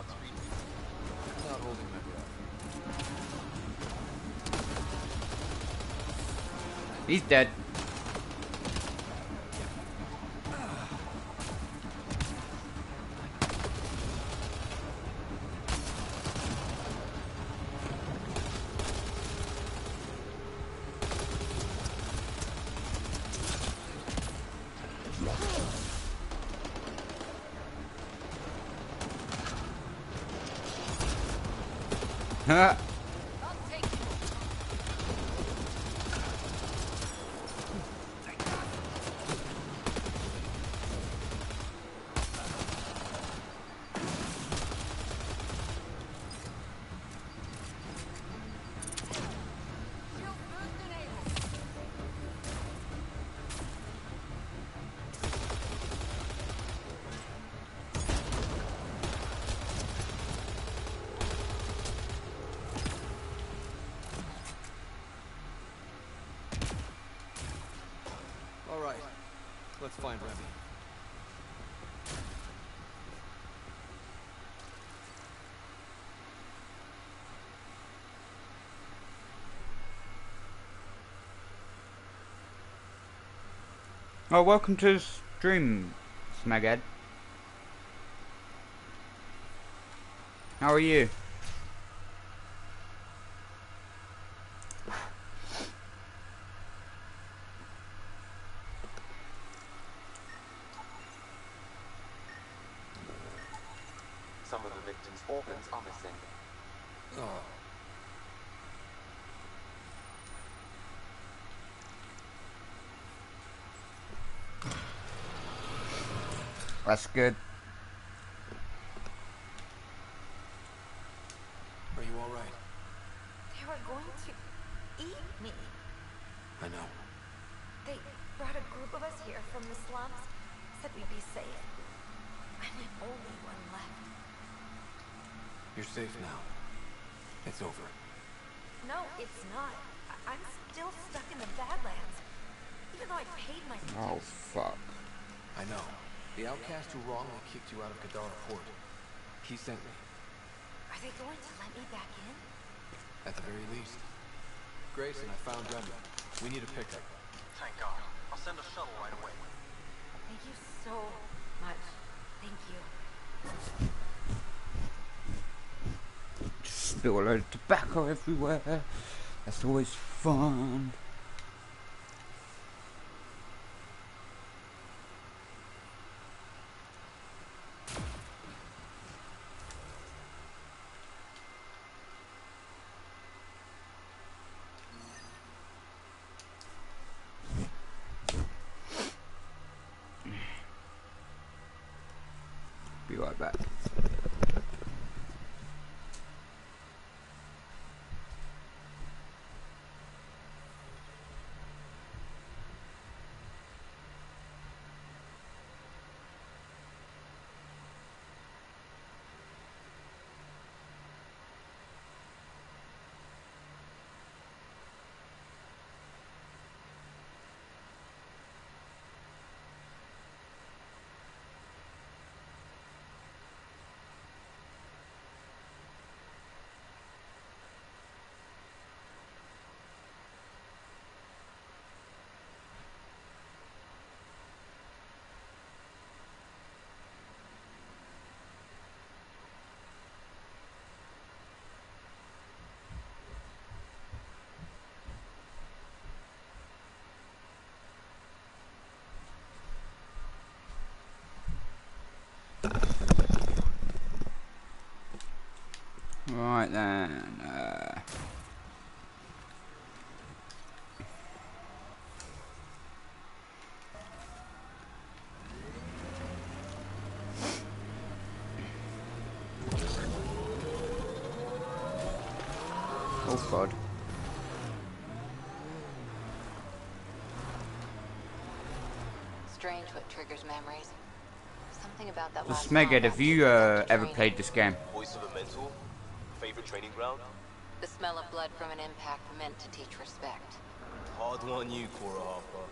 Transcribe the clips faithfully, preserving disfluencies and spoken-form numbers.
about three feet. It's not holding my breath. He's dead. Oh, welcome to stream, Snaghead. How are you? Some of the victims' organs are missing. Oh. That's good. Are you all right? They were going to eat me. I know. They brought a group of us here from the slums, said we'd be safe. I'm the only one left. You're safe now. It's over. No, it's not. I I'm still stuck in the Badlands. Even though I paid my... Oh, fuck. I know. The outcast who wrongly kicked you out of Kadara Port. He sent me. Are they going to let me back in? At the very least. Grace and I found Grenda. We need a pickup. Thank God. I'll send a shuttle right away. Thank you so much. Thank you. Just spill a load of tobacco everywhere. That's always fun. Right then, uh... oh God. Strange what triggers memories. Something about that. Smeghead, have you uh, ever played this game? Voice of a mental. Favorite training ground? The smell of blood from an impact meant to teach respect. Hard one, you, Cora Harper.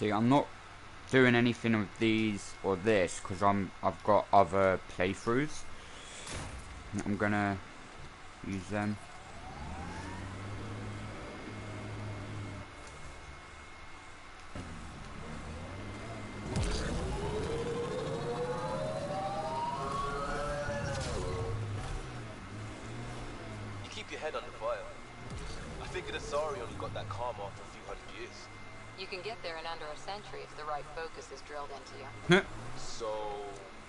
See, I'm not doing anything of these or this because I'm I've got other playthroughs. I'm gonna use them. If the right focus is drilled into you. So,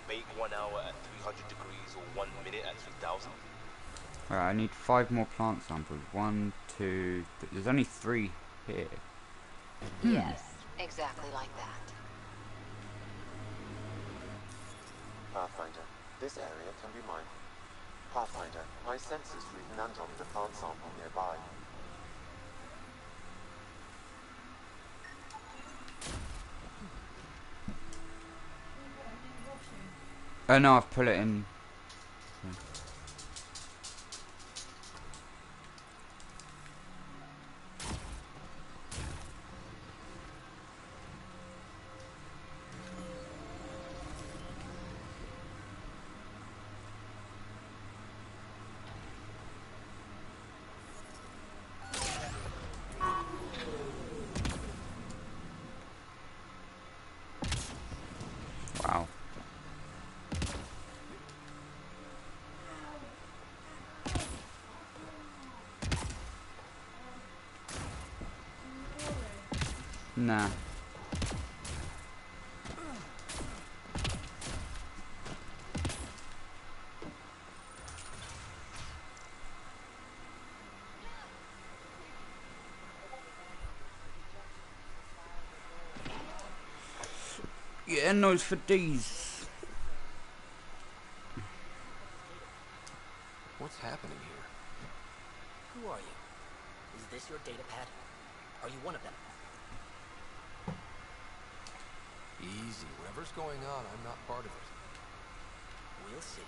bake one hour at three hundred degrees or one minute at three thousand. Alright, I need five more plant samples. One, two, th there's only three here. Yes, exactly like that. Pathfinder, this area can be mined. Pathfinder, my sensors read an andron with a plant sample nearby. Oh no, I've put it in. Okay. Nah. Yeah, no, it's for these. What's happening here? Who are you? Is this your data pad? Are you one of them? Easy. Whatever's going on, I'm not part of it. We'll see.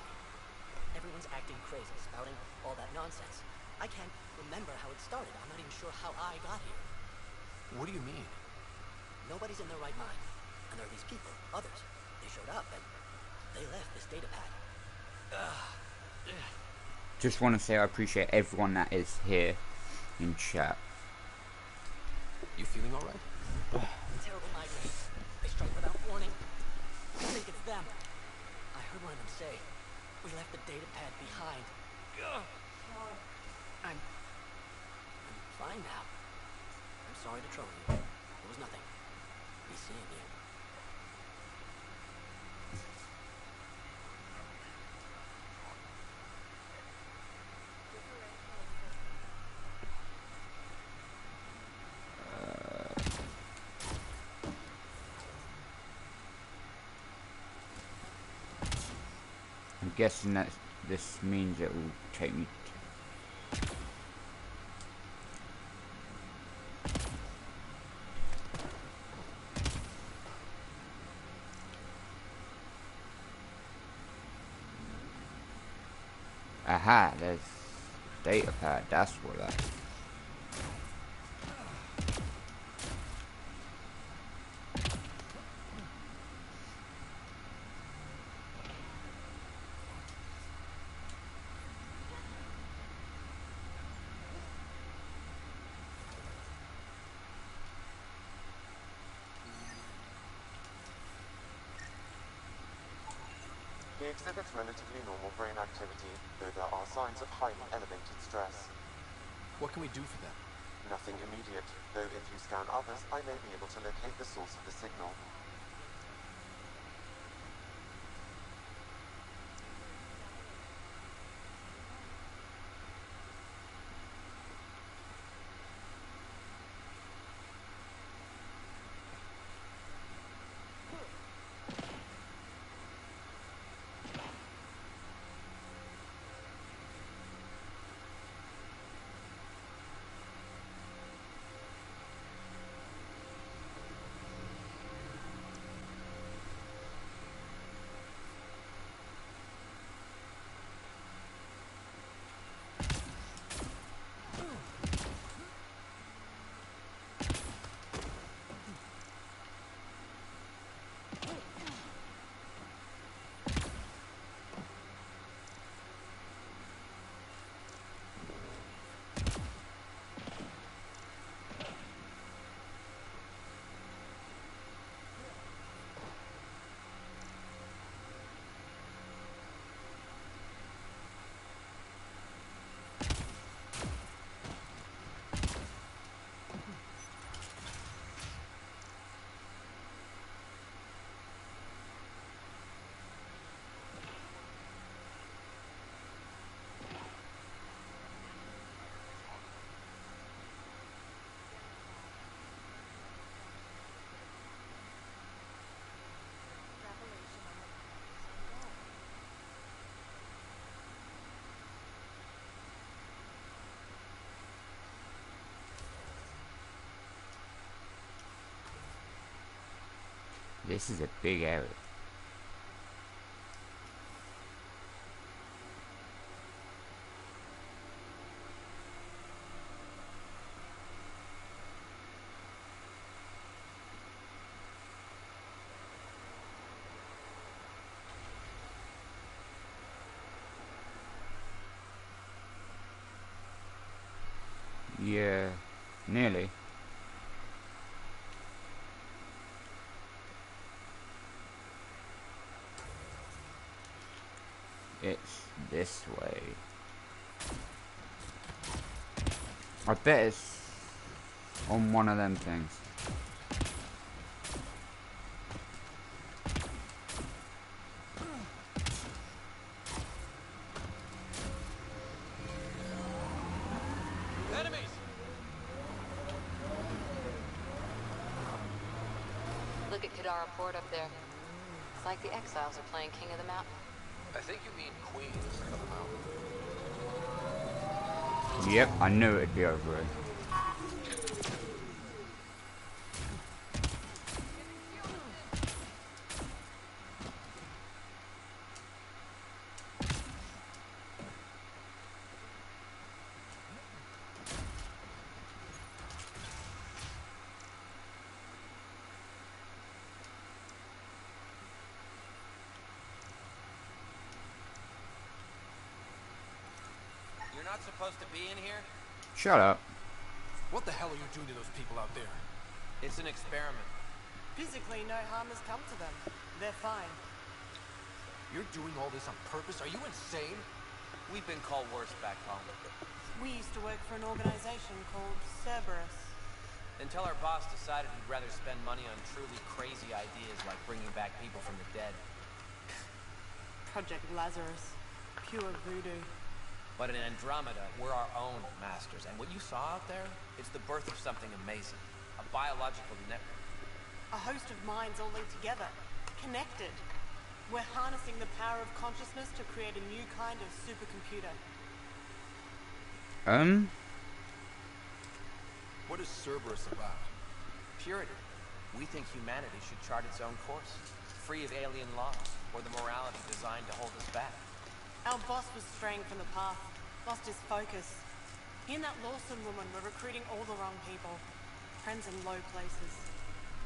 Everyone's acting crazy, spouting all that nonsense. I can't remember how it started. I'm not even sure how I got here. What do you mean? Nobody's in their right mind. And there are these people, others. They showed up and they left this data pad. Ugh. Just want to say I appreciate everyone that is here in chat. You feeling alright? Terrible migraine. They strike without warning. I think it's them. I heard one of them say, we left the data pad behind. I'm... I'm fine now. I'm sorry to trouble you. It was nothing. Be seeing you. Guessing that this means it will take me to aha, there's data pad, that's what that is. He exhibits relatively normal brain activity, though there are signs of highly elevated stress. What can we do for them? Nothing immediate, though if you scan others, I may be able to locate the source of the signal. This is a big area. Yeah, nearly. It's this way. I bet it's on one of them things. Look at Kadara Port up there. It's like the exiles are playing King of the Mountain. I think you mean Queens of the Mountain. Yep, I knew it'd be over it. Not supposed to be in here? Shut up. What the hell are you doing to those people out there? It's an experiment. Physically, no harm has come to them. They're fine. You're doing all this on purpose? Are you insane? We've been called worse back home. We used to work for an organization called Cerberus. Until our boss decided he'd rather spend money on truly crazy ideas like bringing back people from the dead. Project Lazarus. Pure voodoo. But in Andromeda, we're our own masters, and what you saw out there, it's the birth of something amazing. A biological network. A host of minds all linked together, connected. We're harnessing the power of consciousness to create a new kind of supercomputer. Um? What is Cerberus about? Purity. We think humanity should chart its own course, free of alien laws, or the morality designed to hold us back. Our boss was straying from the path, lost his focus. He and that Lawson woman were recruiting all the wrong people. Friends in low places.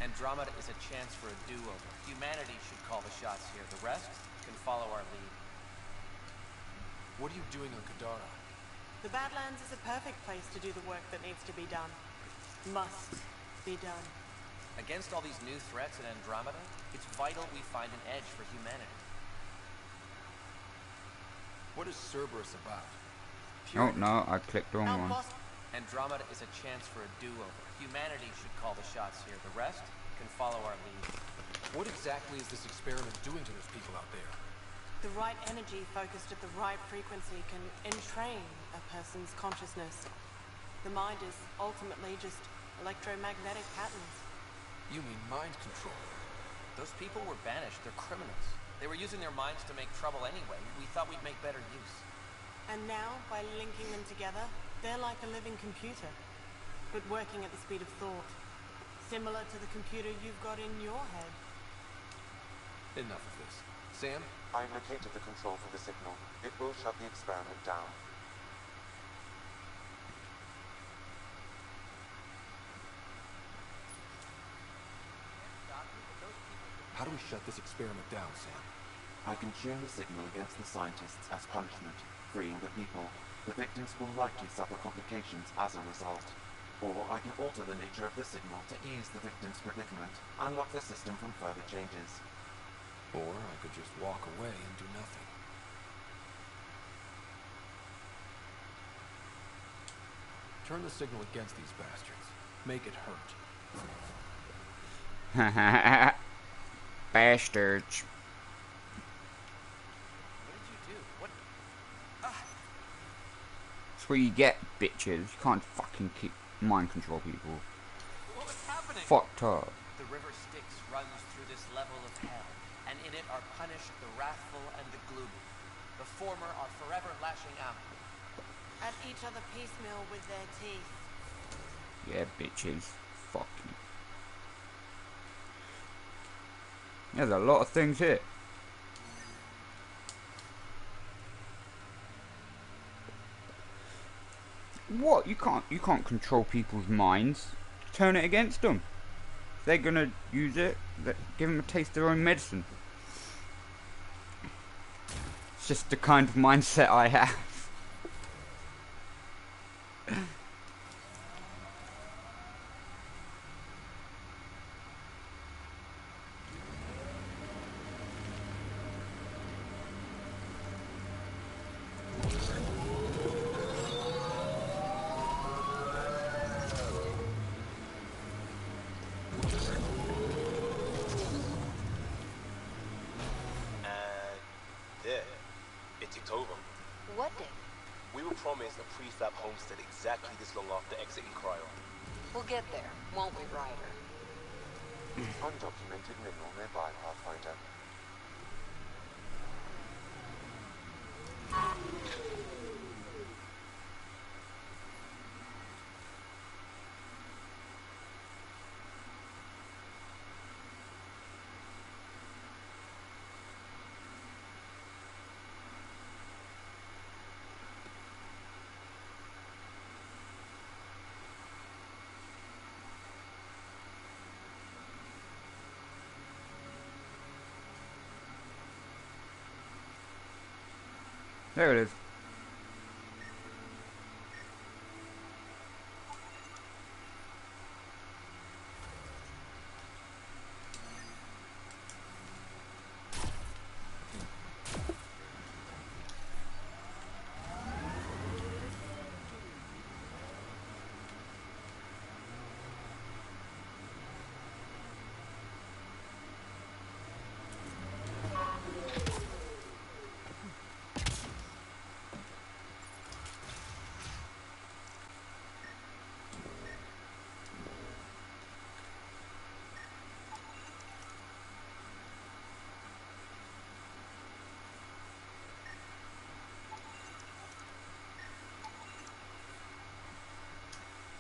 Andromeda is a chance for a do-over. Humanity should call the shots here. The rest can follow our lead. What are you doing on Kadara? The Badlands is a perfect place to do the work that needs to be done. Must be done. Against all these new threats in Andromeda, it's vital we find an edge for humanity. What is Cerberus about? Oh no, I clicked on one. Andromeda is a chance for a do-over. Humanity should call the shots here. The rest can follow our lead. What exactly is this experiment doing to those people out there? The right energy focused at the right frequency can entrain a person's consciousness. The mind is ultimately just electromagnetic patterns. You mean mind control? Those people were banished. They're criminals. They were using their minds to make trouble anyway. We thought we'd make better use. And now, by linking them together, they're like a living computer, but working at the speed of thought. Similar to the computer you've got in your head. Enough of this. Sam? I located the control for the signal. It will shut the experiment down. How do we shut this experiment down, Sam? I can share the signal against the scientists as punishment, freeing the people. The victims will likely suffer complications as a result. Or I can alter the nature of the signal to ease the victim's predicament, unlock the system from further changes. Or I could just walk away and do nothing. Turn the signal against these bastards. Make it hurt. Ha ha ha. Bastards. What did you do? What? Ah. That's where you get, bitches. You can't fucking keep mind control people. What was happening? Fucked up. The river Styx runs through this level of hell, and in it are punished the wrathful and the gloomy. The former are forever lashing out at each other piecemeal with their teeth. Yeah, bitches. Fuck you. There's a lot of things here. What? You can't you can't control people's minds. Turn it against them. If they're gonna use it, give them a taste of their own medicine. It's just the kind of mindset I have. There it is.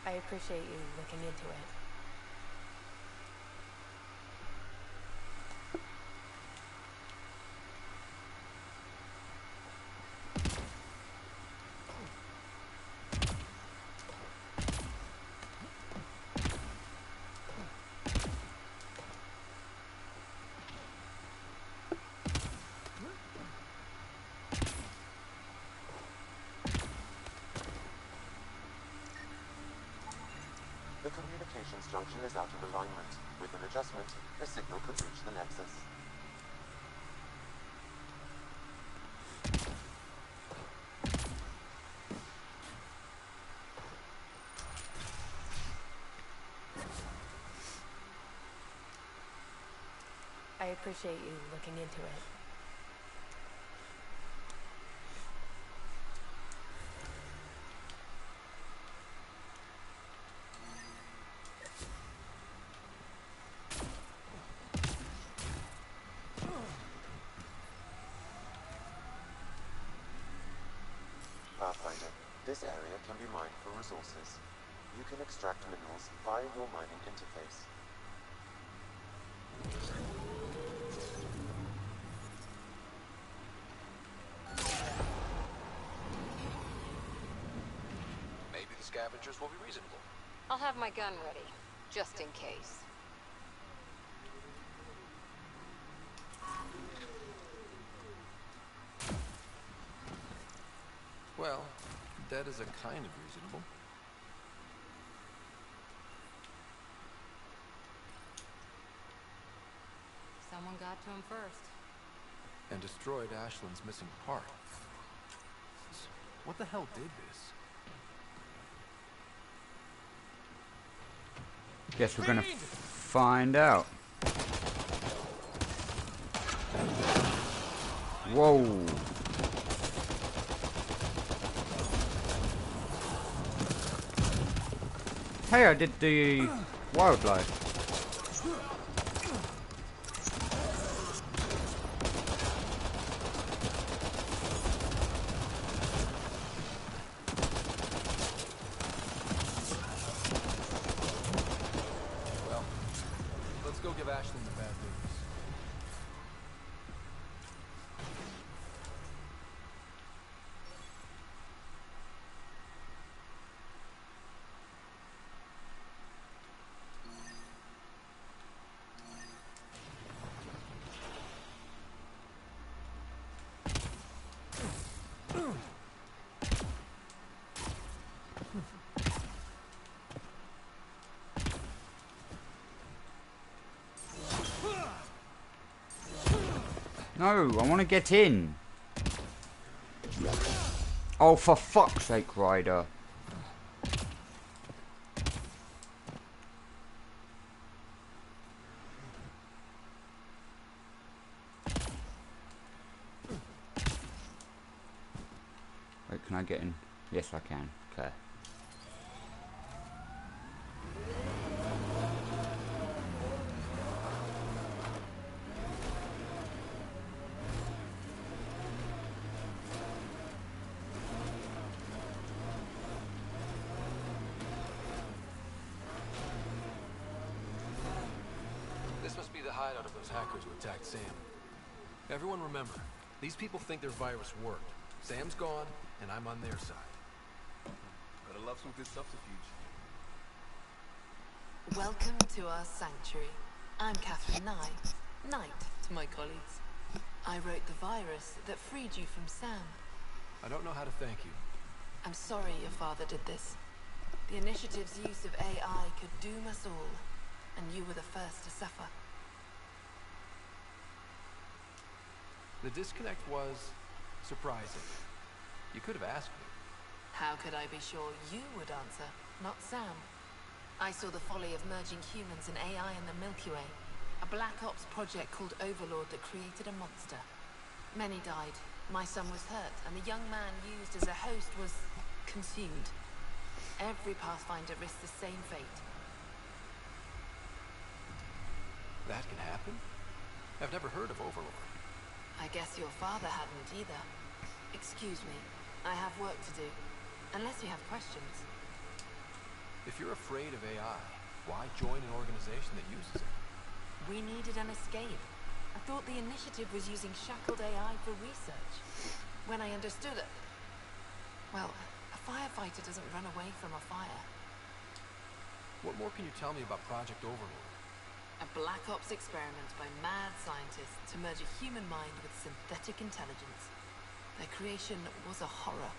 I appreciate you looking into it. Junction is out of alignment. With an adjustment, the signal could reach the Nexus. I appreciate you looking into it. This area can be mined for resources. You can extract minerals via your mining interface. Maybe the scavengers will be reasonable. I'll have my gun ready, just in case. Well, that is a kind of reasonable. Someone got to him first. And destroyed Ashland's missing part. What the hell did this? Guess we're gonna find out. Whoa. Hey, I did the wildlife. Well, let's go give Ashley the bad news. No, I want to get in. Oh, for fuck's sake, Ryder. Wait, can I get in? Yes, I can. Okay. Sam. Everyone remember, these people think their virus worked. Sam's gone, and I'm on their side. Gotta love some good subterfuge. Welcome to our sanctuary. I'm Catherine Nye, Knight to my colleagues. I wrote the virus that freed you from Sam. I don't know how to thank you. I'm sorry your father did this. The initiative's use of A I could doom us all, and you were the first to suffer. The disconnect was surprising. You could have asked me. How could I be sure you would answer, not Sam? I saw the folly of merging humans and A I in the Milky Way, a black ops project called Overlord that created a monster. Many died, my son was hurt, and the young man used as a host was consumed. Every Pathfinder risks the same fate. That can happen? I've never heard of Overlord. I guess your father hadn't either. Excuse me, I have work to do. Unless you have questions. If you're afraid of A I, why join an organization that uses it? We needed an escape. I thought the initiative was using shackled A I for research. When I understood it... Well, a firefighter doesn't run away from a fire. What more can you tell me about Project Overlord? A black ops experiment by mad scientists to merge a human mind with synthetic intelligence. Their creation was a horror.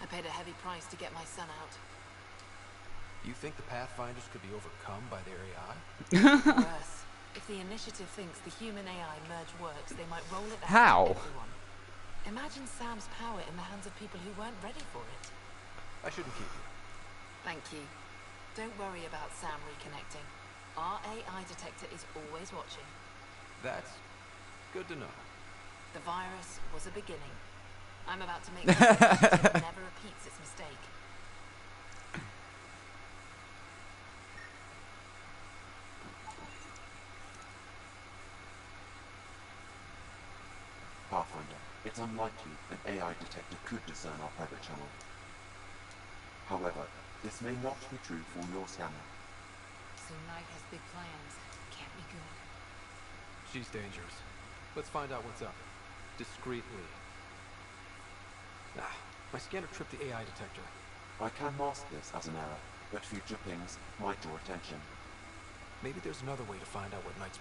I paid a heavy price to get my son out. You think the Pathfinders could be overcome by their A I? Worse. If the initiative thinks the human A I merge works, they might roll it out. How? Everyone. Imagine Sam's power in the hands of people who weren't ready for it. I shouldn't keep you. Thank you. Don't worry about Sam reconnecting. Our A I detector is always watching. That's good to know. The virus was a beginning. I'm about to make sure it never repeats its mistake. Pathfinder, it's unlikely an A I detector could discern our private channel. However, this may not be true for your scanner. So Knight has big plans. Can't be good. She's dangerous. Let's find out what's up. Discreetly. Ah, my scanner tripped the A I detector. I can mask this as an error, but future pings might draw attention. Maybe there's another way to find out what Knight's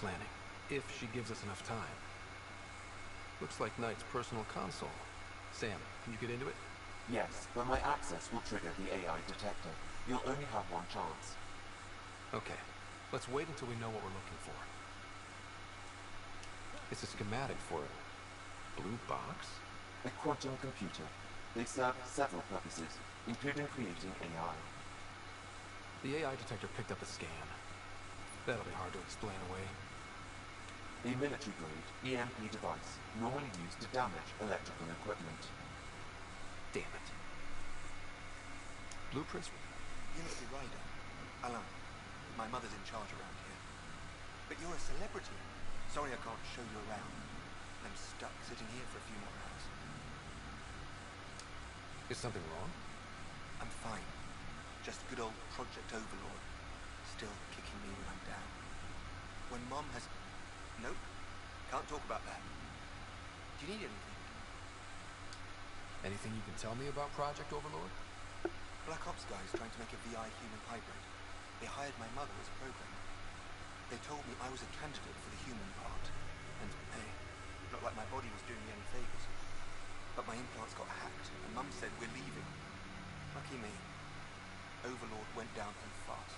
planning, if she gives us enough time. Looks like Knight's personal console. Sam, can you get into it? Yes, but my access will trigger the A I detector. You'll only have one chance. Okay, let's wait until we know what we're looking for. It's a schematic for a blue box? A quantum computer. They serve several purposes, including creating A I. The A I detector picked up a scan. That'll be hard to explain away. A military-grade E M P device, normally used to damage electrical equipment. Damn it. Blueprints? You must be Ryder. Alan, my mother's in charge around here. But you're a celebrity. Sorry I can't show you around. I'm stuck sitting here for a few more hours. Is something wrong? I'm fine. Just good old Project Overlord. Still kicking me when I'm down. When Mom has... Nope. Can't talk about that. Do you need anything? Anything you can tell me about Project Overlord? Black Ops guys trying to make a V I human hybrid. They hired my mother as a programmer. They told me I was a candidate for the human part. And hey, not like my body was doing me any favors. But my implants got hacked, and Mum said we're leaving. Lucky me. Overlord went down and fast.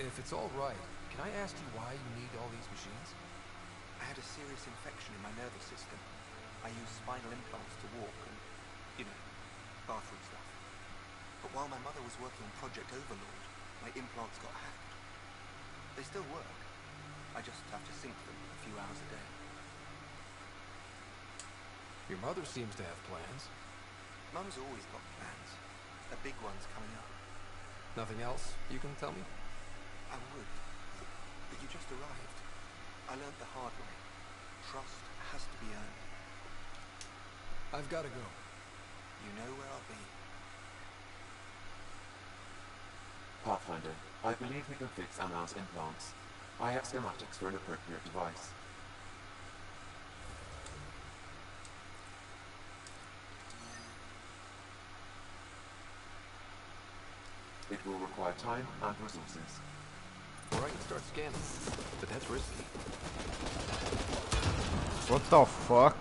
If it's all right, Can I ask you why you need all these machines? I had a serious infection in my nervous system. I use spinal implants to walk and, you know, bathroom stuff. But while my mother was working on Project Overlord, my implants got hacked. They still work. I just have to sync them a few hours a day. Your mother seems to have plans. Mum's always got plans. A big one's coming up. Nothing else you can tell me? I would. But you just arrived. I learned the hard way. Trust has to be earned. I've got to go. You know where I'll be. Pathfinder, I believe we can fix Alan's implants. I have schematics for an appropriate device. It will require time and resources. Or I can start scanning, but that's risky. What the fuck?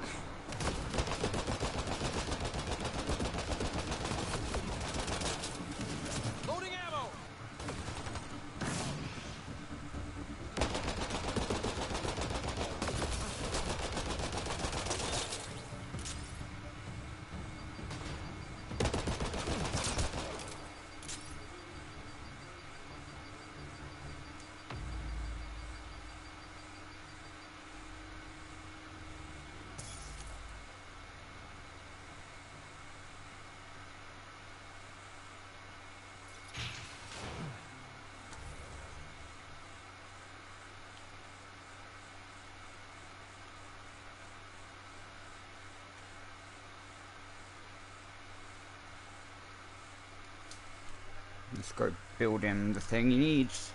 Just go build him the thing he needs.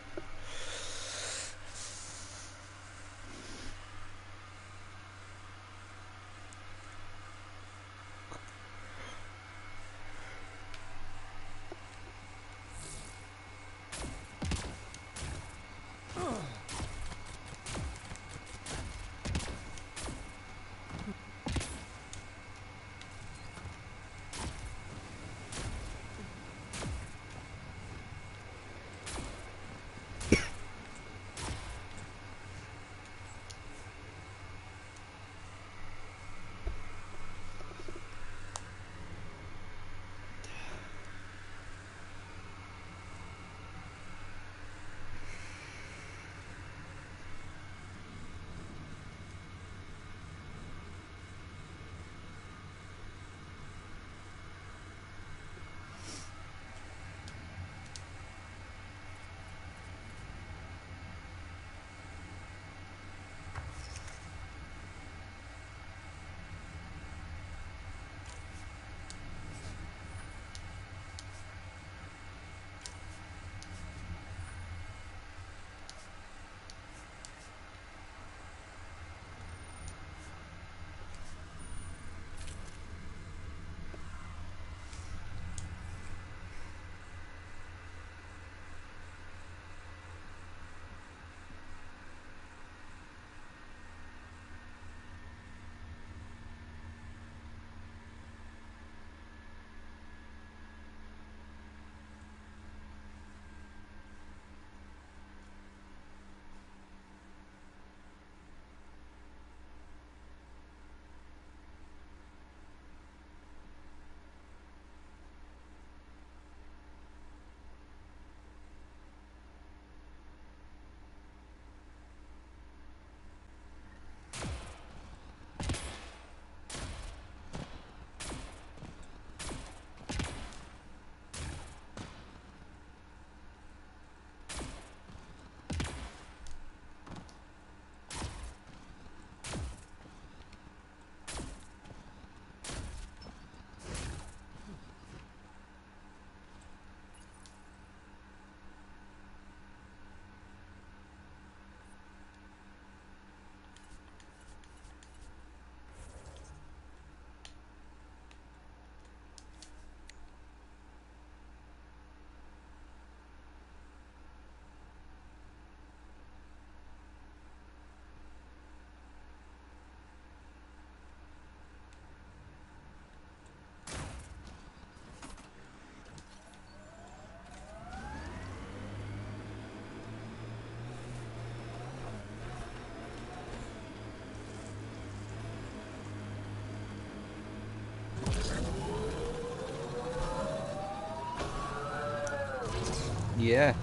Yeah.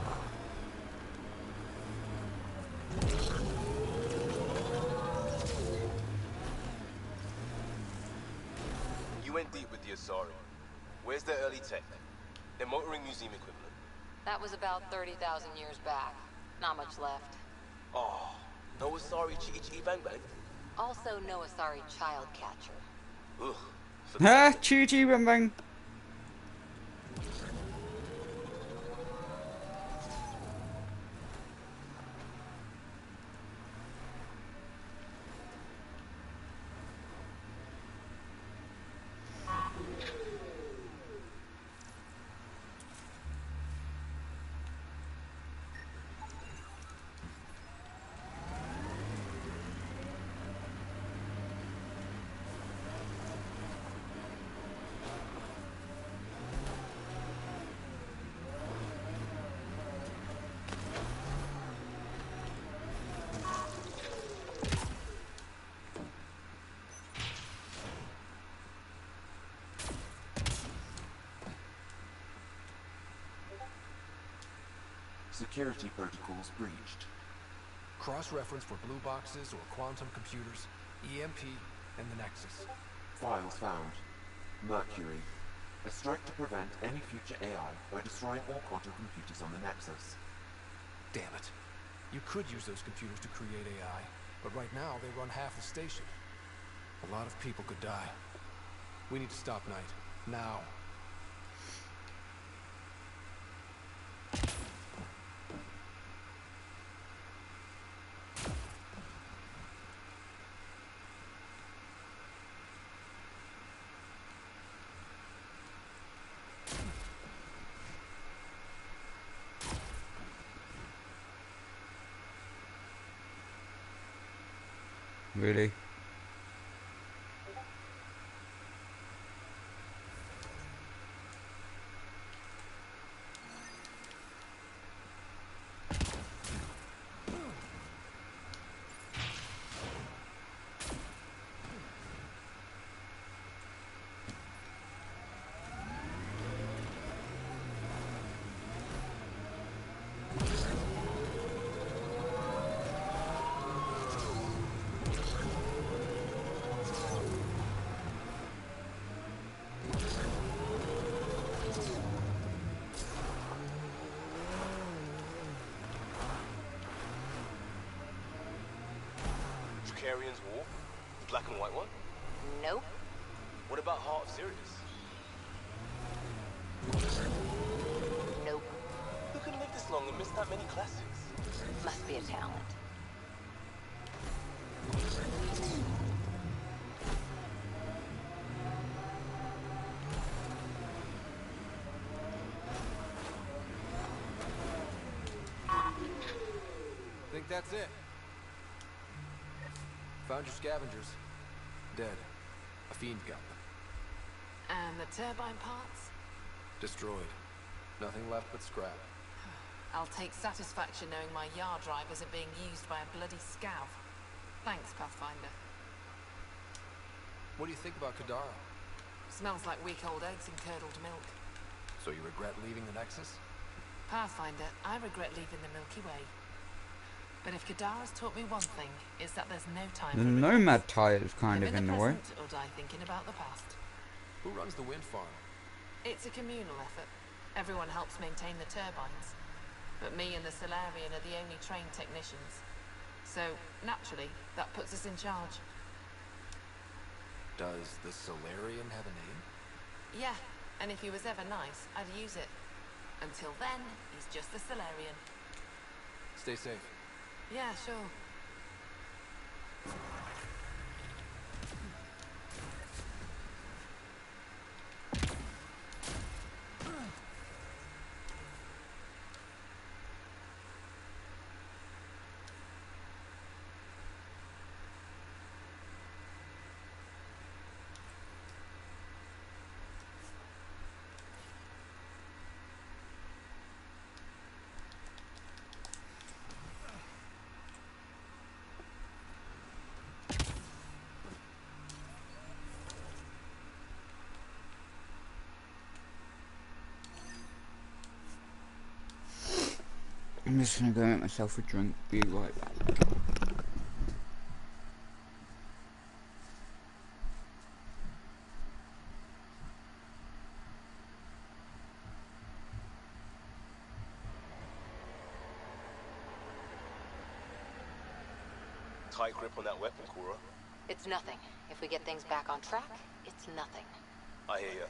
You went deep with the Asari. Where's their early tech? Their motoring museum equipment? That was about thirty thousand years back. Not much left. Oh, no Asari chi-chi bang bang? Also no Asari child catcher. Ugh. Ha! Chi-chi bang bang! Security protocols breached. Cross-reference for blue boxes or quantum computers, E M P, and the Nexus. Files found. Mercury. A strike to prevent any future A I by destroying all quantum computers on the Nexus. Damn it. You could use those computers to create A I, but right now they run half the station. A lot of people could die. We need to stop Knight. Now. Really? Carrion's War? The black and white one? Nope. What about Heart of Sirius? Nope. Who can live this long and miss that many classics? Must be a talent. Think that's it? Found your scavengers. Dead. A fiend got them. And the turbine parts? Destroyed. Nothing left but scrap. I'll take satisfaction knowing my yard drive isn't being used by a bloody scav. Thanks, Pathfinder. What do you think about Kadara? Smells like weak old eggs and curdled milk. So you regret leaving the Nexus? Pathfinder, I regret leaving the Milky Way. But if Kadara's taught me one thing, it's that there's no time. The Nomad tire is kind of in the way. Or die thinking about the past. Who runs the wind farm? It's a communal effort. Everyone helps maintain the turbines. But me and the Solarian are the only trained technicians. So, naturally, that puts us in charge. Does the Solarian have a name? Yeah, and if he was ever nice, I'd use it. Until then, he's just the Solarian. Stay safe. Yeah, sure. I'm just gonna go make myself a drink, be right back. Tight grip on that weapon, Cora. It's nothing. If we get things back on track, it's nothing. I hear ya.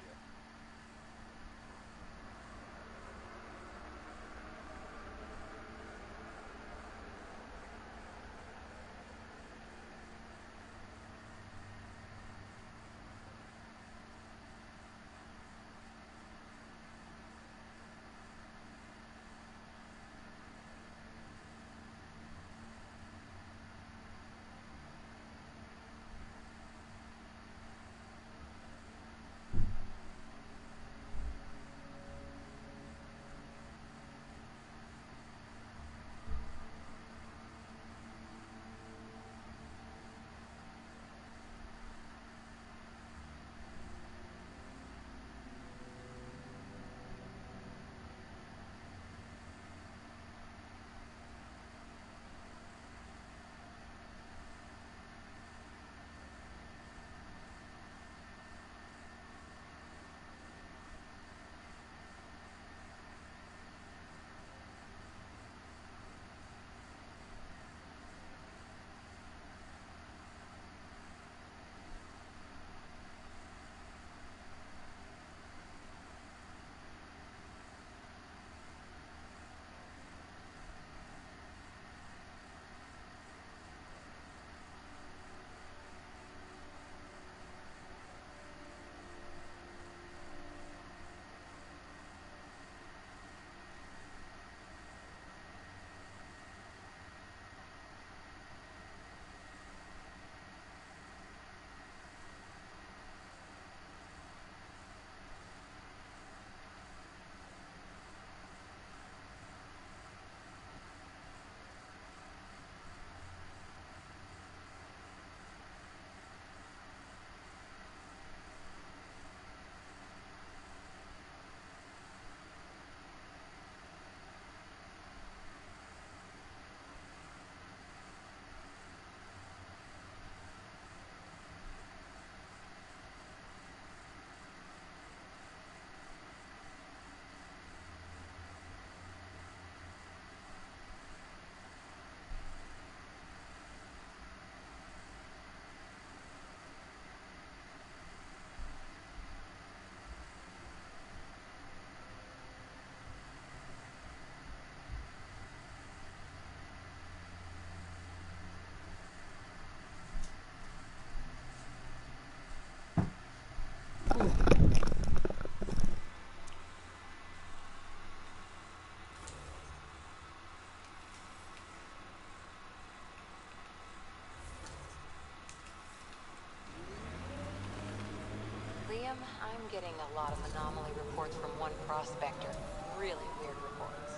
Liam, I'm getting a lot of anomaly reports from one prospector. Really weird reports.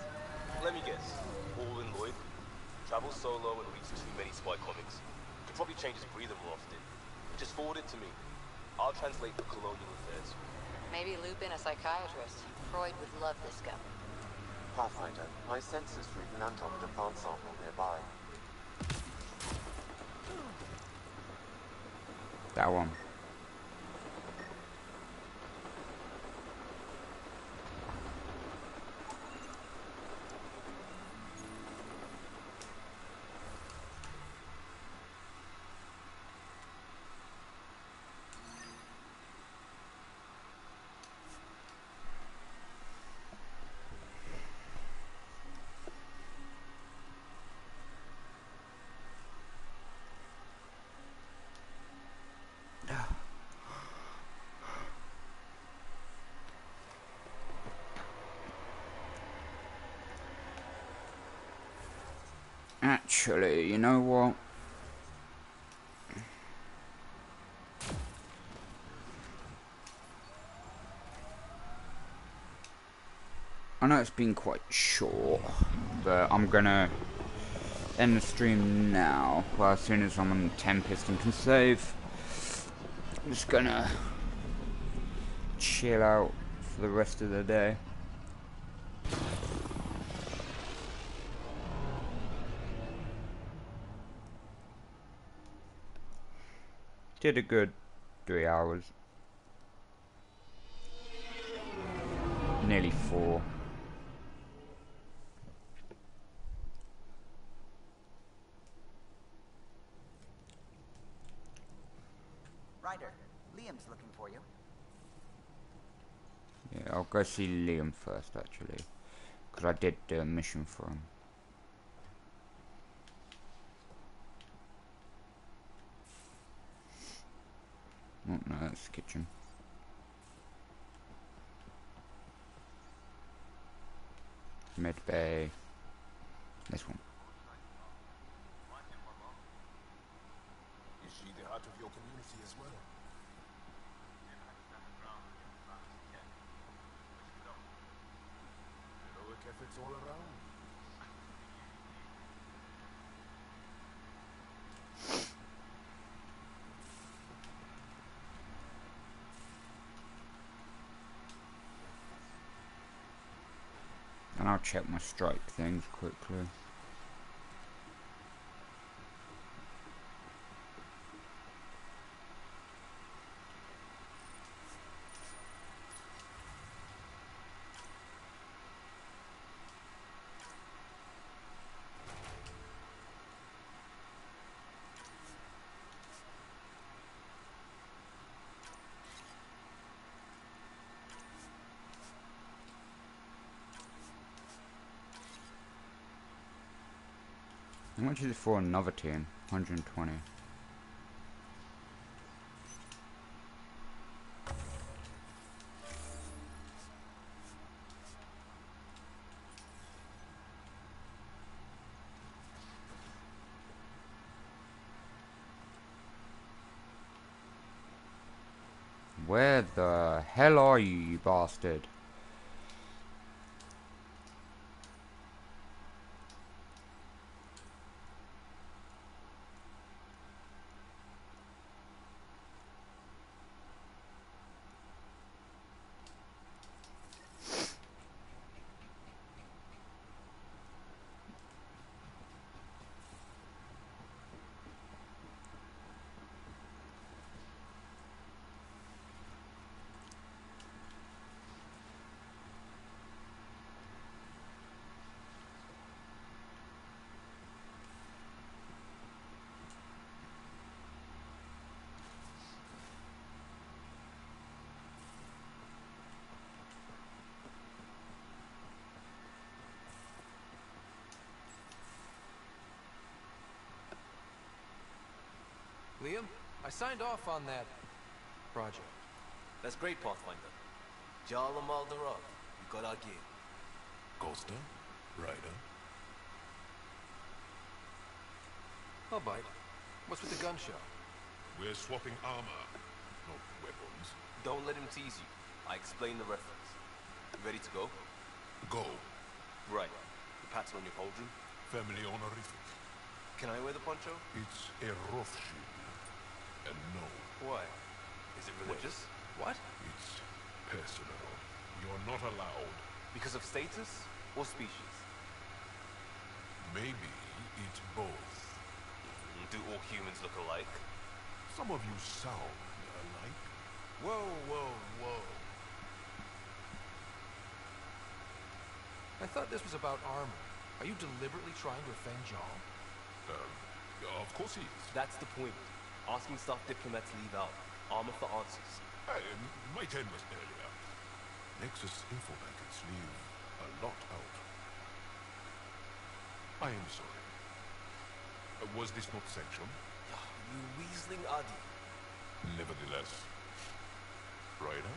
Let me guess. Alan Lloyd? Travels solo and reads too many spy comics. Could probably change his breather more often. Just forward it to me. I'll translate the colonial affairs. Maybe loop in a psychiatrist. Freud would love this guy. Pathfinder, my sensors read an anthropic plant sample nearby. That one. Actually, you know what? I know it's been quite short, but I'm gonna end the stream now. Well, as soon as I'm on Tempest and can save, I'm just gonna chill out for the rest of the day. did a good three hours. Nearly four. Ryder, Liam's looking for you. Yeah, I'll go see Liam first, actually, because I did the mission for him. Oh, no, that's the kitchen. Med bay. This one. Is she the heart of your community as well? Heroic efforts all around. I'll check my strike things quickly. How much is it for another team? one hundred twenty. Where the hell are you, you bastard? Liam, I signed off on that project. That's great, Pathfinder. Jalamaldarov, you got our gear. Costa, Ryder. I'll bite. What's with the gun show? We're swapping armor, not weapons. Don't let him tease you. I explain the reference. Ready to go? Go. Right. The pat's on your pauldron. Family honorific. Can I wear the poncho? It's a rough shoe. And no. Why? Is it religious? What? It's personal. You're not allowed. Because of status or species? Maybe it's both. Do all humans look alike? Some of you sound alike. Whoa, whoa, whoa. I thought this was about armor. Are you deliberately trying to offend John? Uh, of course he is. That's the point. Asking stuff diplomats leave out. Armor for answers. I, um, my turn was earlier. Nexus info packets leave a lot out. I am sorry. Uh, was this not sanctioned? You weaseling Adi. Nevertheless, Ryder?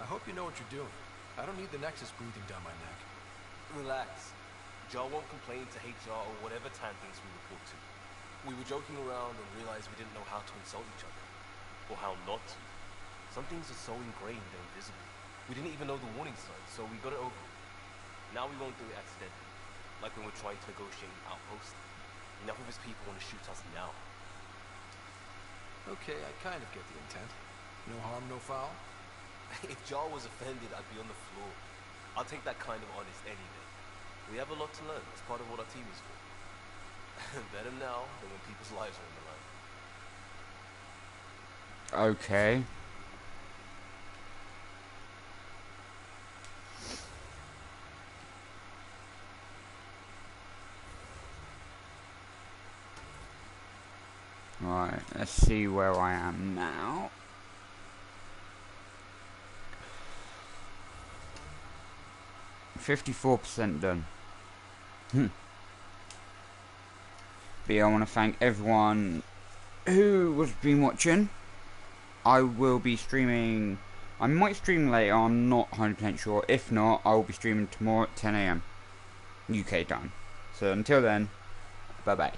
I hope you know what you're doing. I don't need the Nexus breathing down my neck. Relax. Jar won't complain to H R or whatever time things we report to. We were joking around and realized we didn't know how to insult each other. Or how not to. Some things are so ingrained and invisible. We didn't even know the warning signs, so we got it over with. Now we won't do it accidentally. Like when we're trying to negotiate an outpost. Enough of his people want to shoot us now. Okay, I kind of get the intent. No harm, no foul. If Jar was offended, I'd be on the floor. I'll take that kind of honest any day. We have a lot to learn. That's part of what our team is for. Better now than when people's lives are in the line. Okay. Right, let's see where I am now. fifty-four percent done. Hmm. But yeah, I want to thank everyone who has been watching. I will be streaming. I might stream later, I'm not one hundred percent sure. If not, I will be streaming tomorrow at ten A M U K time. So until then, bye bye.